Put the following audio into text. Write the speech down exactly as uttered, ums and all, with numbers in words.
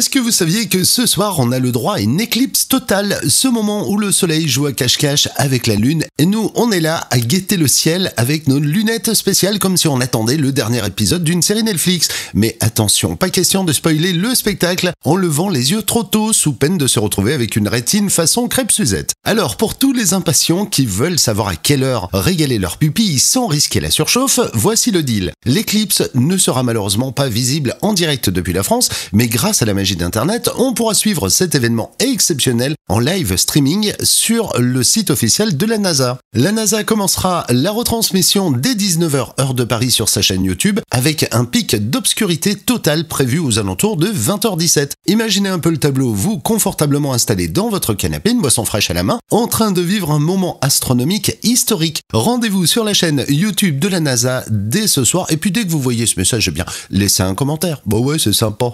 Est-ce que vous saviez que ce soir, on a le droit à une éclipse totale, ce moment où le soleil joue à cache-cache avec la lune, et nous, on est là à guetter le ciel avec nos lunettes spéciales comme si on attendait le dernier épisode d'une série Netflix. Mais attention, pas question de spoiler le spectacle en levant les yeux trop tôt, sous peine de se retrouver avec une rétine façon crêpe-Suzette. Alors, pour tous les impatients qui veulent savoir à quelle heure régaler leurs pupilles sans risquer la surchauffe, voici le deal. L'éclipse ne sera malheureusement pas visible en direct depuis la France, mais grâce à la magie d'internet, on pourra suivre cet événement exceptionnel en live streaming sur le site officiel de la NASA. La NASA commencera la retransmission dès dix-neuf heures heure de Paris sur sa chaîne YouTube avec un pic d'obscurité totale prévu aux alentours de vingt heures dix-sept. Imaginez un peu le tableau, vous confortablement installé dans votre canapé, une boisson fraîche à la main, en train de vivre un moment astronomique historique. Rendez-vous sur la chaîne YouTube de la NASA dès ce soir, et puis dès que vous voyez ce message, eh bien, laissez un commentaire. Bah ouais, c'est sympa.